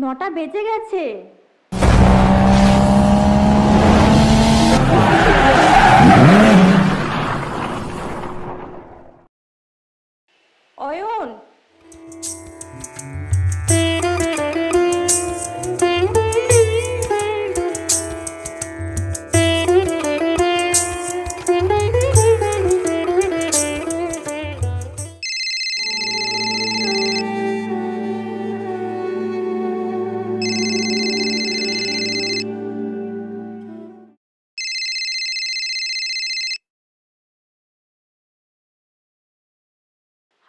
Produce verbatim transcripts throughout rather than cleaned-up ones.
নটা বেজে গেছে। Ayan,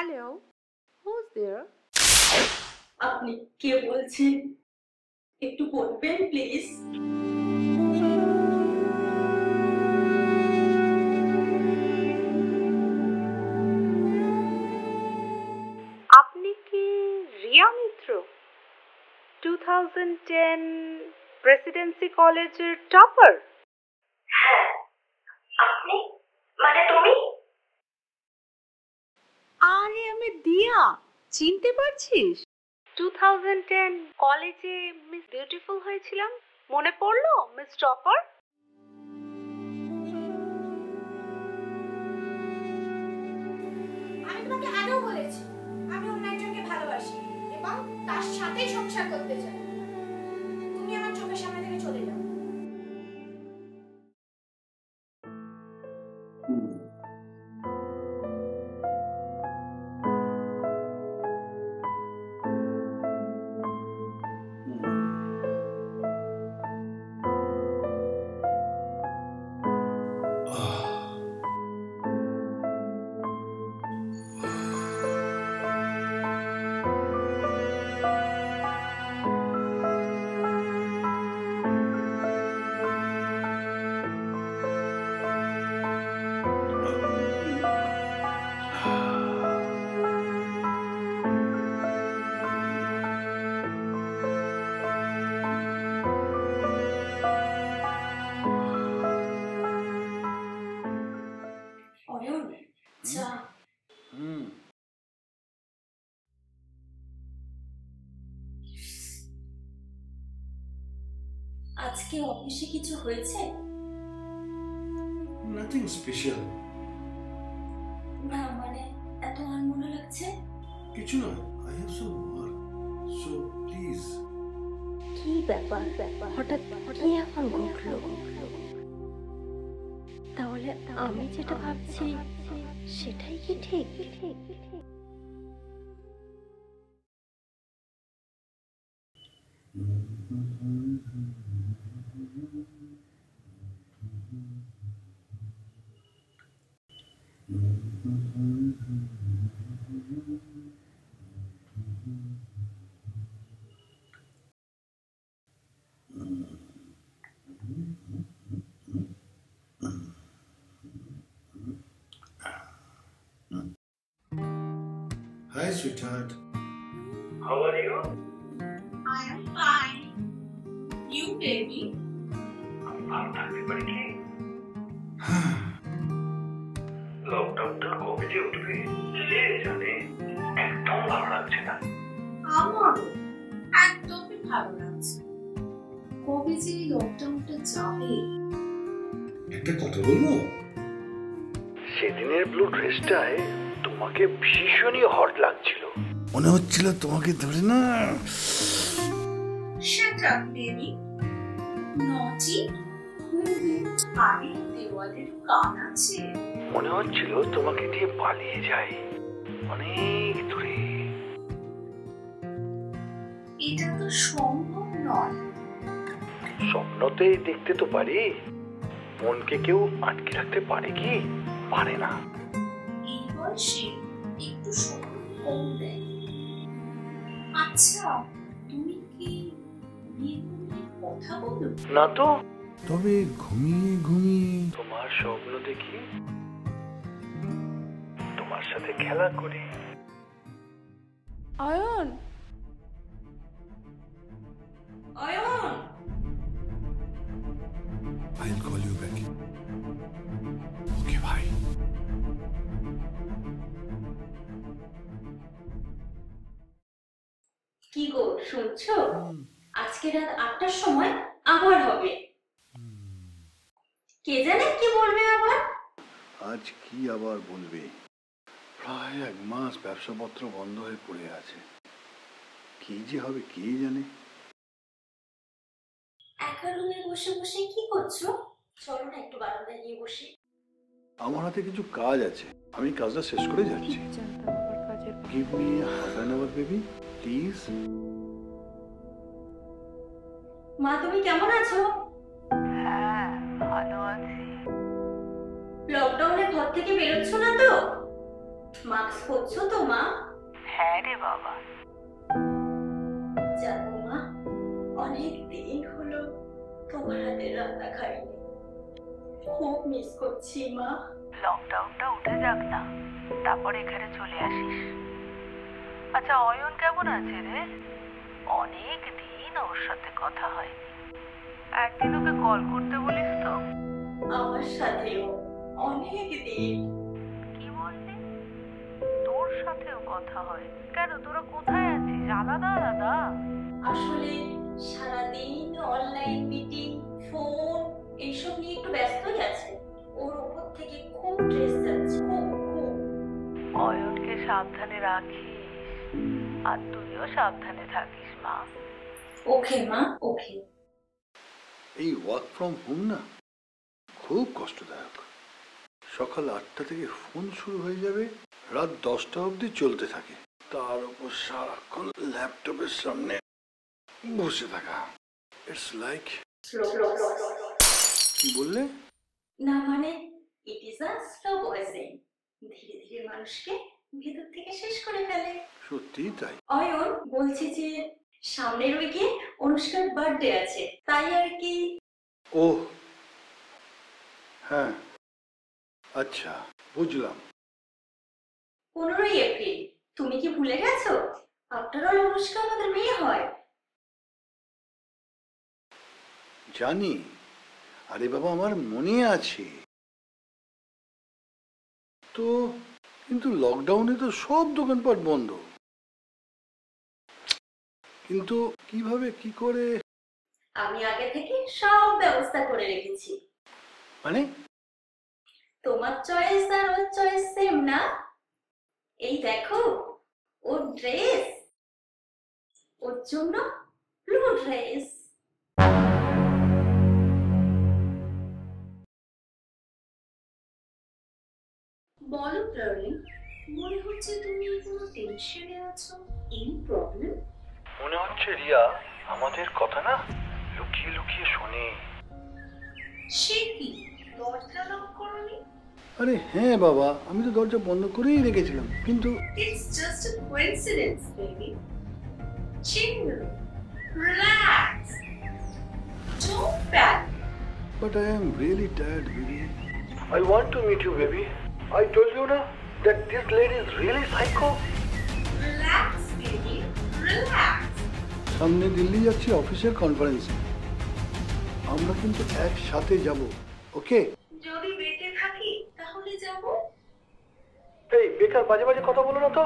hello, who's there? আপনি কে বলছেন একটু বলবেন প্লিজ? আপনি কি রিয়া মিত্র, দুই হাজার দশ প্রেসিডেন্সি কলেজের টপার? হ্যাঁ। আপনি মানে তুমি? আরে আমি দিয়া, চিনতে পারছিস? দুই হাজার দশ কলেজে মিস বিউটিফুল হয়েছিলাম, মনে পড়লো মিস টপার? আমি তোমাকে আগেও বলেছি, আমি অন্য একজনকে ভালোবাসি এবং তার সাথেই সংসার করতে চাই। তুমি আমার চোখের সামনে থেকে চলে যাও। আজকে অফিসে কিছু হয়েছে? Nothing special. না মানে এত আনমনে লাগছে? কিছু না, I have some work, so please. কি ব্যাপার ব্যাপার হঠাৎ কি এখন ঘটলো? তাহলে আমি যেটা ভাবছি সেটাই কি ঠিক? Hi, sweetheart. How are you? I am fine. You, baby? I'm everybody okay. Lockdown to COVID utbe. Ye jane ekdom bhalo lagche na. Amar ekdomi bhalo lagche. COVID je lockdown ta jabe. Ekta kotha bolbo? Sediner blue dress ta e তোমাকে ভীষণই hot লাগছিল, মনে হচ্ছিল তোমাকে ধরে না। মনে হচ্ছিল তোমাকে দিয়ে পালিয়ে যাই অনেক দূরে। এটা তো সম্ভব নয়। স্বপ্নতেই দেখতে তো পারি, মনকে কেউ আটকে রাখতে পারে কি পারে না? একটু সময় কম দেয়। আচ্ছা তুমি কি কথা বলো না তো? তবে ঘুমিয়ে ঘুমিয়ে তোমার স্বপ্ন দেখি, তোমার সাথে খেলা করি। Ayan, Ayan, I'll call you back. Okay, bye. কি গো শুনছো? আজকে রাত আটটার সময় আবার হবে, কে জানে কি বলবে আবার। আজ কি আবার বলবে? প্রায় এক মাস ব্যবসাপত্র বন্ধ হয়ে পড়ে আছে, কি যে হবে কে জানে। একা রুমে বসে বসে কি করছো? চলো না একটু বারান্দায় গিয়ে বসি, আমার হাতে কিছু কাজ আছে, আমি কাজটা শেষ করে যাচ্ছি। Give me half an hour, baby, please. মা তুমি কেমন আছো? হ্যাঁ ভালো আছি। লকডাউনে ঘর থেকে বেরোচ্ছ না তো? মাস্ক পরছো তো মা? হ্যাঁ রে বাবা। জানো মা, অনেক দিন হলো তোমার হাতের রান্না খাইনি, খুব মিস করছি মা। লকডাউনটা উঠে যাক না, তারপর এখানে চলে আসিস। আচ্ছা অয়ন কেমন আছে রে? অনেক দিন ওর সাথে কথা হয়নি, একদিন ওকে কল করতে বলিস তো। আমার সাথেও অনেক দিন। কি বললি? তোর সাথেও কথা হয় কেন? তোরা কোথায় আছিস? আলাদা আলাদা? আসলে সারাদিন অনলাইন মিটিং, ফোন, এইসব নিয়ে একটু ব্যস্তই আছে। ওর উপর থেকে খুব স্ট্রেস যাচ্ছে। অয়নকে সাবধানে রাখিস, আর তুইও সাবধানে থাকিস মা। ওকে মা, ওকে। এই ওয়ার্ক ফ্রম হোম না খুব কষ্টদায়ক। সকাল আটটা থেকে ফোন শুরু হয়ে যাবে, রাত দশটা অবধি চলতে থাকে, তার উপর সারাক্ষণ ল্যাপটপের সামনে বসে থাকা। ইটস লাইক কি বললে? না মানে it is a slow poison, ধীরে ধীরে মানুষকে ভেতর থেকে শেষ করে ফেলে। সত্যি তাই। অয়ন বলছে যে সামনের উইকে অনুষ্কার বার্থডে আছে, তাই আর কি। ও হ্যাঁ আচ্ছা বুঝলাম। পনেরোই এপ্রিল। তুমি কি ভুলে গেছো? আফটার অল অনুষ্কা আমাদের মেয়ে হয়। জানি, আরে বাবা আমার মনে আছে তো, কিন্তু লকডাউনে তো সব দোকানপাট বন্ধ, কিন্তু কিভাবে কি করে? আমি আগে থেকে সব ব্যবস্থা করে রেখেছি। মানে তোমার চয়েস আর ওর চয়েস সেম না? এই দেখো ওর ড্রেস, ওর জন্য ব্লু ড্রেস। বলো প্রবলেম। মনে হচ্ছে তুমি কোনো টেনশনে আছো। এই প্রবলেম মনে হচ্ছে রিয়া আমাদের কথা না লুকিয়ে লুকিয়ে শোনে। সে কি, দরজা লক করনি? আরে হ্যাঁ বাবা, আমি তো দরজা বন্ধ করেই রেখেছিলাম, কিন্তু it's just a coincidence baby. Chill, relax, don't panic. But I am really tired baby. I want to meet you baby. I told you na that this lady is really psycho. Relax, baby. Relax. সামনে দিল্লি যাচ্ছি অফিসের কনফারেন্সে, আমরা কিন্তু একসাথে যাব। ওকে? যদি বেঁচে থাকি তাহলে যাব। এই বেকার বাজে বাজে কথা বলো না তো।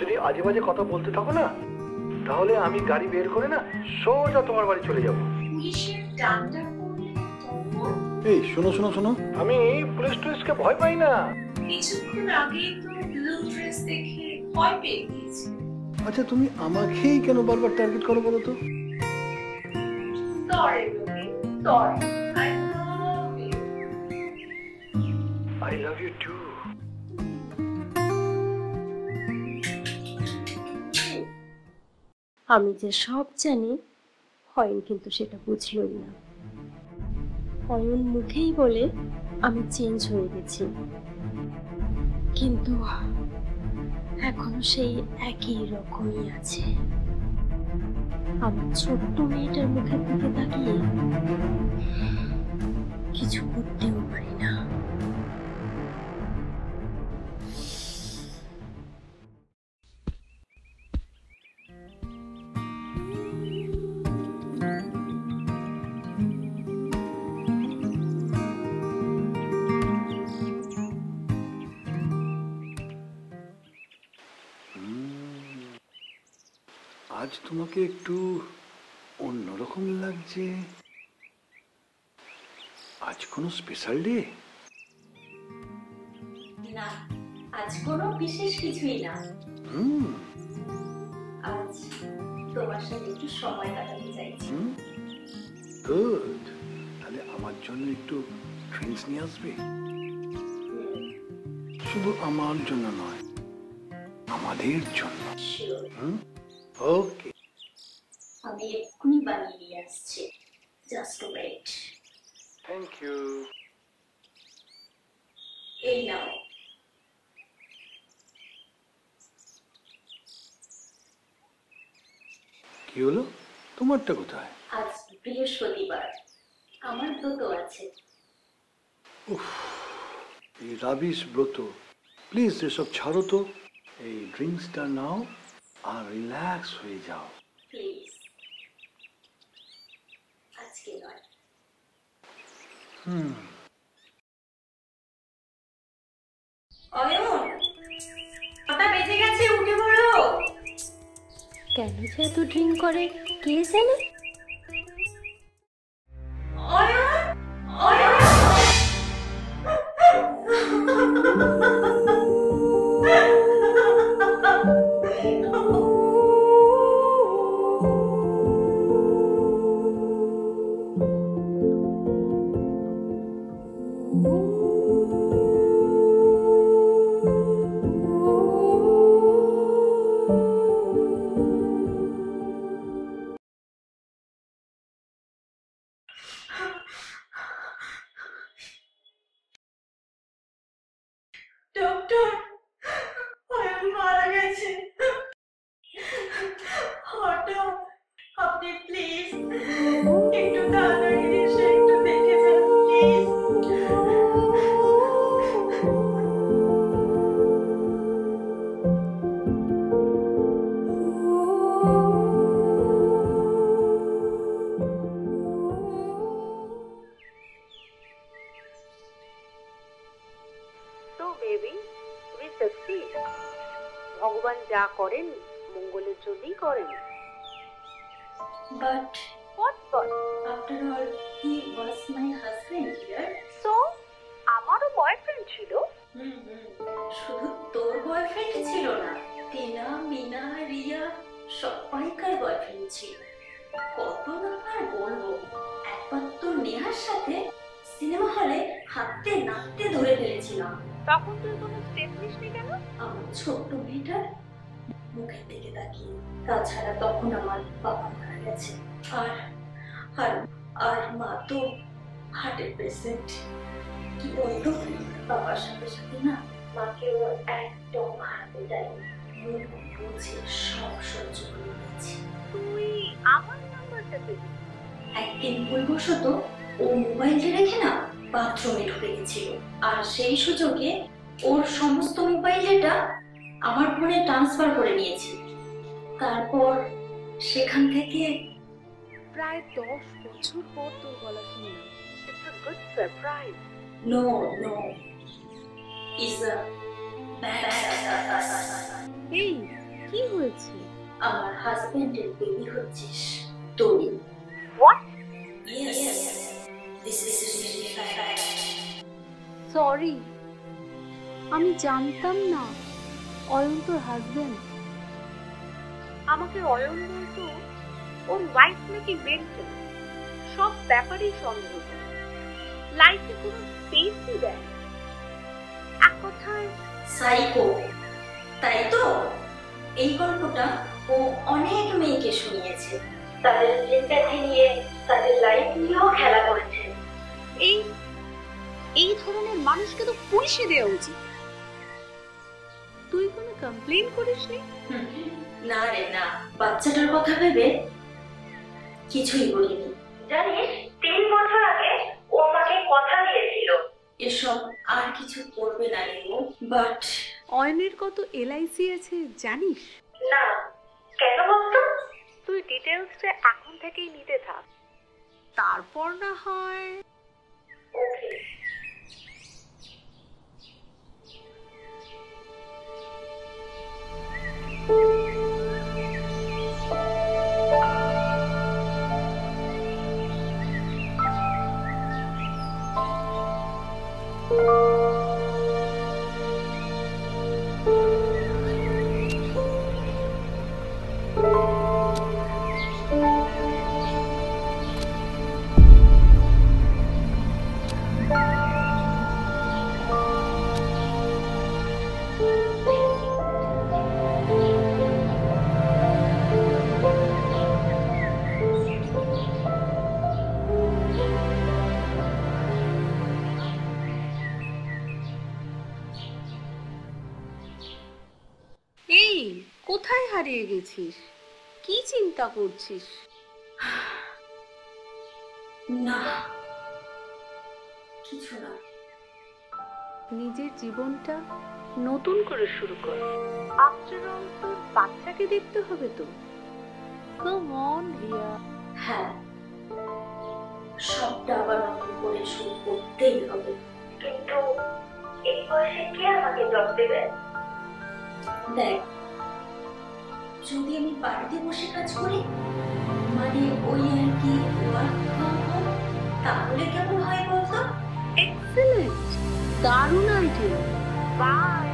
যদি আজে বাজে কথা বলতে থাকো না, তাহলে আমি গাড়ি বের করে না সোজা তোমার বাড়ি চলে যাব। পুলিশের ডাক্তার করলে তো। এই শোনো শোনো শোনো, আমি পুলিশ টুলিশকে ভয় পাই না। কিছুক্ষণ আগে তো ব্লু ড্রেস দেখে ভয় পেয়ে গেছি। আচ্ছা তুমি আমাকেই কেন বারবার টার্গেট করো বলো তো? Sorry baby, sorry. I love you. I love you too. আমি যে সব জানি, অয়ন কিন্তু সেটা বুঝলই না। অয়ন মুখেই বলে আমি চেঞ্জ হয়ে গেছি, কিন্তু এখনো সেই একই রকমই আছে। আমার ছোট্ট মেয়েটার মুখের দিকে তাকিয়ে কিছু বুঝতেও পারি না। আজ তোমাকে একটু অন্যরকম লাগছে। আজ কোনো স্পেশাল ডে? না, আজ কোনো বিশেষ কিছুই না। হুম, আজ তোমার সাথে একটু সময় কাটাতে চাইছি। গুড, তাহলে আমার জন্য একটু ড্রিঙ্কস নিয়ে আসবে? শুধু আমার জন্য নয়, আমাদের জন্য। ওকে, আমি এক্ষুনি বানিয়ে নিয়ে আসছি, জাস্ট ওয়েট। Thank you. এই নাও। কি হলো, তোমারটা কোথায়? আজ বৃহস্পতিবার, আমার ব্রত আছে। উফ, এই রাবিশ ব্রত, প্লিজ এসব ছাড়ো তো। এই ড্রিঙ্কসটা নাও আর রিল্যাক্স হয়ে যাও। প্লিজ আজকে নয়। হুম, কেন যে এত ড্রিঙ্ক করে কে জানে। ভগবান যা করেন মঙ্গলের জন্যই করেন। But what for? After all, he was my husband, dear. So, আমারও বয়ফ্রেন্ড ছিল। শুধু তোর বয়ফ্রেন্ড ছিল না, টিনা, মিনা, রিয়া সবাইকার বয়ফ্রেন্ড ছিল। কত না আর বলবো, একবার তো নেহার সাথে সিনেমা হলে হাঁটতে নাড়তে ধরে ফেলেছিলাম। তখন তুই কোনো স্টেপ নিসনি কেন? আমার ছোট্ট মেয়েটার মুখের দিকে তাকিয়ে। তাছাড়া তখন আমার বাবা মারা গেছে, আর আর আর মা তো হার্টের পেশেন্ট। কি বলতো, বাবার সাথে সাথে না মাকেও একদম হারাতে যায়নি। বুঝে সব সহ্য করে নিয়েছি। তুই আমার নাম্বারটা পেলি? একদিন ভুলবশত ও মোবাইলটা রেখে না বাথরুমে ঢুকে গেছিল, আর সেই সুযোগে ওর সমস্ত মোবাইল ডেটা আমার ফোনে ট্রান্সফার করে নিয়েছি। তারপর সেখান থেকে প্রায় দশ বছর পর তোর গলা শুনলাম। It's a good surprise. No, no. It's a bad surprise. এই কি হয়েছে? আমার হাজবেন্ডের বেবি হচ্ছিস তুই। What? Yes, yes. This is really bad. Sorry. আমি জানতাম না অয়ন তোর হাজবেন্ড। আমাকে অয়ন বলতো ওর ওয়াইফ নাকি বেঁচে। সব ব্যাপারেই সন্দেহ, লাইফে কোনো স্পেসই দেয়। এক কথায় সাইকো, তাই তো? এই গল্পটা ও অনেক মেয়েকে শুনিয়েছে। তাদের জিন্দাকে নিয়ে, তাদের লাইফ নিয়েও খেলা করেছে। এই এই ধরনের মানুষকে তো পুলিশে দেওয়া উচিত। তুই কোনো কমপ্লেন করিসনি? না রে না, বাচ্চাটার কথা ভেবে কিছুই বলিনি। জানিস, তিন বছর আগে ও আমাকে কথা দিয়েছিল এসব আর কিছু করবে না। বাট অয়নের কত এলআইসি আছে জানিস? না, কেন বলতো? তুই ডিটেইলসটা এখন থেকেই নিতে থাক, তারপর না হয়। ওকে। Thank you. কোথায় হারিয়ে গেছিস? কি চিন্তা করছিস? না, কিছু না। নিজের জীবনটা নতুন করে শুরু কর। আফটারঅল তোর বাচ্চাকে দেখতে হবে তো। Come on Riya. হ্যাঁ, সবটা আবার নতুন করে শুরু করতেই হবে। কিন্তু এই বয়সে কে আমাকে জব দেবে? দেখ, যদি আমি বাড়িতে বসে কাজ করি, মানে ওই আর কি ওয়ার্ক ফ্রম হোম, তাহলে কেমন হয় বলতো? এক্সেলেন্ট, দারুণ আইডিয়া। বাই।